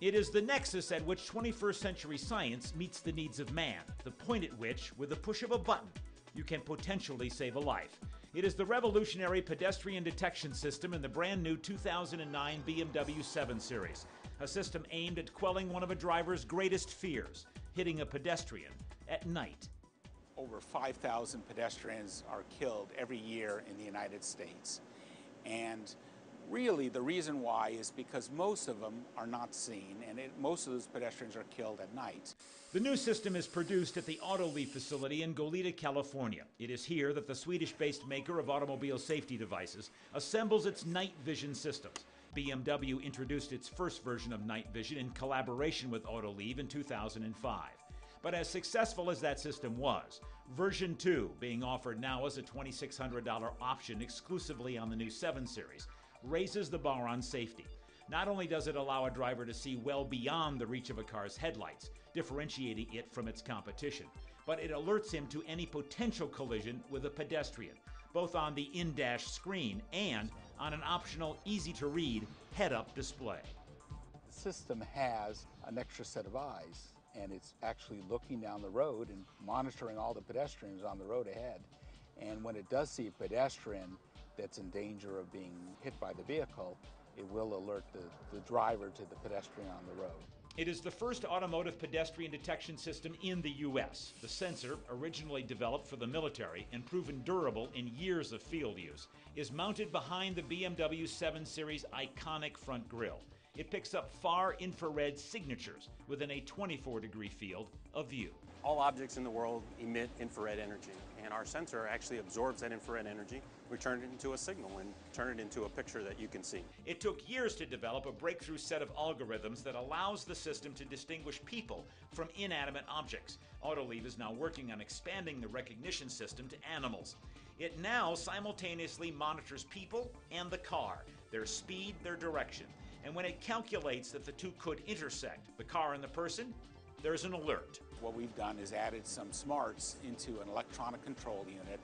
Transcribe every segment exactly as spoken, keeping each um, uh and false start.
It is the nexus at which twenty-first century science meets the needs of man, the point at which, with the push of a button, you can potentially save a life. It is the revolutionary pedestrian detection system in the brand new two thousand nine B M W seven series, a system aimed at quelling one of a driver's greatest fears, hitting a pedestrian at night. Over five thousand pedestrians are killed every year in the United States. And really, the reason why is because most of them are not seen, and it, most of those pedestrians are killed at night. The new system is produced at the Autoliv facility in Goleta, California. It is here that the Swedish-based maker of automobile safety devices assembles its night vision systems. B M W introduced its first version of night vision in collaboration with Autoliv in two thousand five. But as successful as that system was, version two, being offered now as a twenty-six hundred dollar option exclusively on the new seven series, raises the bar on safety. Not only does it allow a driver to see well beyond the reach of a car's headlights, differentiating it from its competition, but it alerts him to any potential collision with a pedestrian, both on the in-dash screen and on an optional, easy-to-read head-up display. The system has an extra set of eyes, and it's actually looking down the road and monitoring all the pedestrians on the road ahead. And when it does see a pedestrian that's in danger of being hit by the vehicle, it will alert the, the driver to the pedestrian on the road. It is the first automotive pedestrian detection system in the U S The sensor, originally developed for the military and proven durable in years of field use, is mounted behind the B M W seven series iconic front grille. It picks up far infrared signatures within a twenty-four degree field of view. All objects in the world emit infrared energy, and our sensor actually absorbs that infrared energy. We turn it into a signal and turn it into a picture that you can see. It took years to develop a breakthrough set of algorithms that allows the system to distinguish people from inanimate objects. Autoliv is now working on expanding the recognition system to animals. It now simultaneously monitors people and the car, their speed, their direction. And when it calculates that the two could intersect, the car and the person, there's an alert. What we've done is added some smarts into an electronic control unit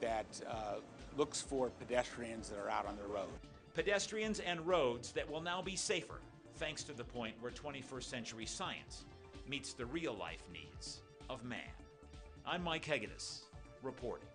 that uh, looks for pedestrians that are out on the road. Pedestrians and roads that will now be safer, thanks to the point where twenty-first century science meets the real-life needs of man. I'm Mike Hegedus, reporting.